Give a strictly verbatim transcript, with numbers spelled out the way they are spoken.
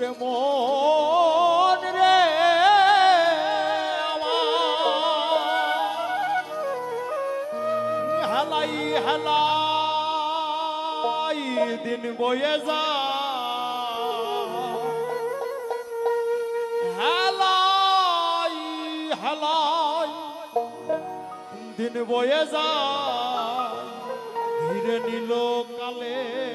তোরে মন রে হেলাই হেলাই দিন বয়ে যায় হেলাই হেলাই দিন বয়ে যায় ধীরে নীল কালে।